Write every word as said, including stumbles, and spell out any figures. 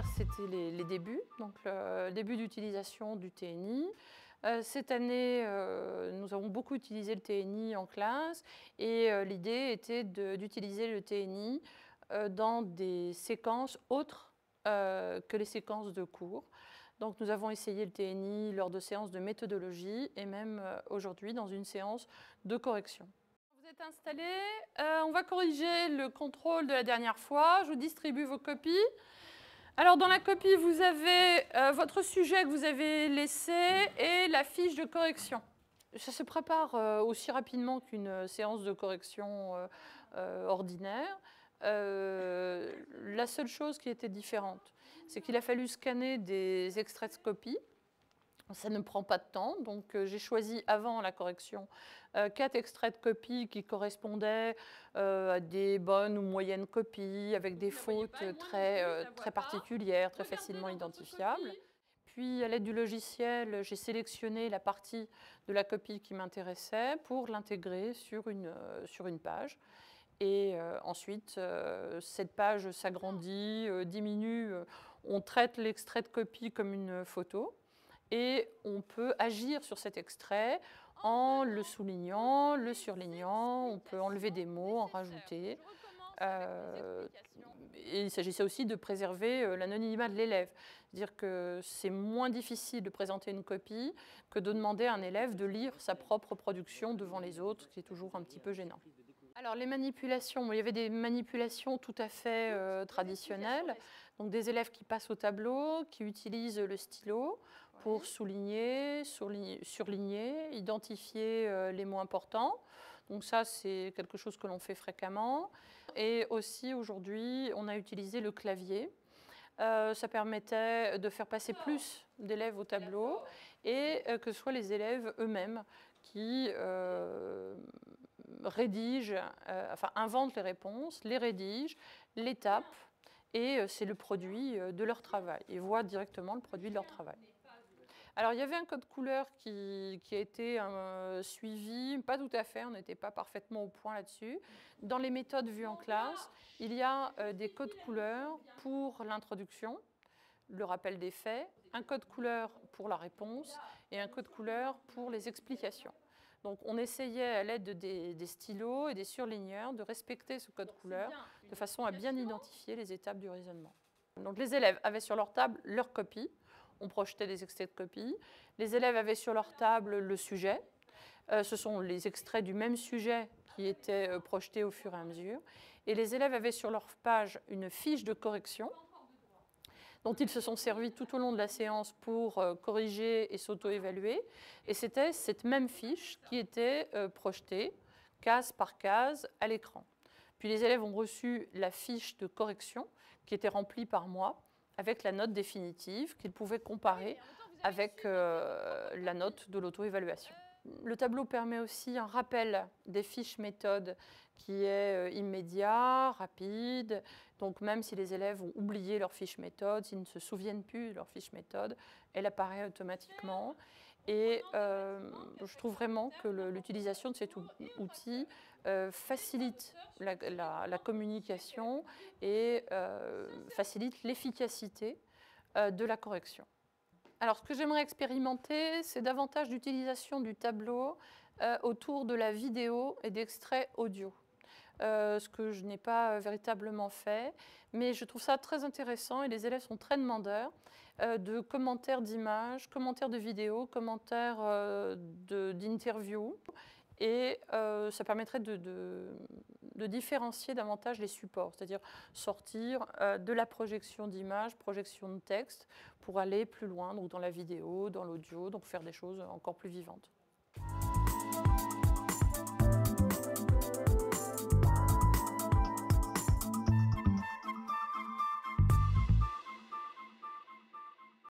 dernière, c'était les, les débuts, donc le début d'utilisation du T N I. Euh, cette année, euh, nous avons beaucoup utilisé le T N I en classe et euh, l'idée était d'utiliser le T N I euh, dans des séquences autres euh, que les séquences de cours. Donc nous avons essayé le T N I lors de séances de méthodologie et même euh, aujourd'hui dans une séance de correction. Vous êtes installés, euh, on va corriger le contrôle de la dernière fois. Je vous distribue vos copies. Alors dans la copie, vous avez euh, votre sujet que vous avez laissé et la fiche de correction. Ça se prépare euh, aussi rapidement qu'une séance de correction euh, euh, ordinaire. Euh, la seule chose qui était différente, c'est qu'il a fallu scanner des extraits de copies. Ça ne prend pas de temps, donc euh, j'ai choisi avant la correction euh, quatre extraits de copies qui correspondaient euh, à des bonnes ou moyennes copies avec des fautes pas, très, euh, très particulières, très facilement identifiables. Puis à l'aide du logiciel, j'ai sélectionné la partie de la copie qui m'intéressait pour l'intégrer sur une, euh, sur une page. Et euh, ensuite, euh, cette page s'agrandit, euh, diminue, euh, on traite l'extrait de copie comme une photo. Et on peut agir sur cet extrait en le soulignant, le surlignant, on peut enlever des mots, en rajouter. Euh, et il s'agissait aussi de préserver l'anonymat de l'élève. C'est-à-dire que c'est moins difficile de présenter une copie que de demander à un élève de lire sa propre production devant les autres, ce qui est toujours un petit peu gênant. Alors les manipulations, il y avait des manipulations tout à fait euh, traditionnelles, donc des élèves qui passent au tableau, qui utilisent le stylo pour souligner, surligner, identifier euh, les mots importants. Donc ça, c'est quelque chose que l'on fait fréquemment. Et aussi aujourd'hui, on a utilisé le clavier. Euh, ça permettait de faire passer plus d'élèves au tableau et euh, que ce soit les élèves eux-mêmes qui euh, rédigent, euh, enfin inventent les réponses, les rédigent, les tapent et euh, c'est le produit de leur travail. Ils voient directement le produit de leur travail. Alors il y avait un code couleur qui, qui a été euh, suivi, pas tout à fait, on n'était pas parfaitement au point là-dessus. Dans les méthodes vues en classe, il y a euh, des codes couleurs pour l'introduction, le rappel des faits, un code couleur pour la réponse et un code couleur pour les explications. Donc on essayait à l'aide des, des stylos et des surligneurs de respecter ce code couleur de façon à bien identifier les étapes du raisonnement. Donc les élèves avaient sur leur table leur copie. On projetait des extraits de copies. Les élèves avaient sur leur table le sujet. Euh, ce sont les extraits du même sujet qui étaient euh, projetés au fur et à mesure. Et les élèves avaient sur leur page une fiche de correction dont ils se sont servis tout au long de la séance pour euh, corriger et s'auto-évaluer. Et c'était cette même fiche qui était euh, projetée case par case à l'écran. Puis les élèves ont reçu la fiche de correction qui était remplie par moi, avec la note définitive qu'ils pouvaient comparer avec euh, la note de l'auto-évaluation. Le tableau permet aussi un rappel des fiches méthodes qui est immédiat, rapide. Donc même si les élèves ont oublié leur fiche méthode, s'ils ne se souviennent plus de leur fiche méthode, elle apparaît automatiquement. Et euh, je trouve vraiment que l'utilisation de cet outil euh, facilite la, la, la communication et euh, facilite l'efficacité euh, de la correction. Alors ce que j'aimerais expérimenter, c'est davantage d'utilisation du tableau euh, autour de la vidéo et d'extraits audio. Euh, ce que je n'ai pas véritablement fait, mais je trouve ça très intéressant et les élèves sont très demandeurs euh, de commentaires d'images, commentaires de vidéos, commentaires euh, d'interviews et euh, ça permettrait de, de, de différencier davantage les supports, c'est-à-dire sortir euh, de la projection d'images, projection de texte pour aller plus loin donc dans la vidéo, dans l'audio, donc faire des choses encore plus vivantes.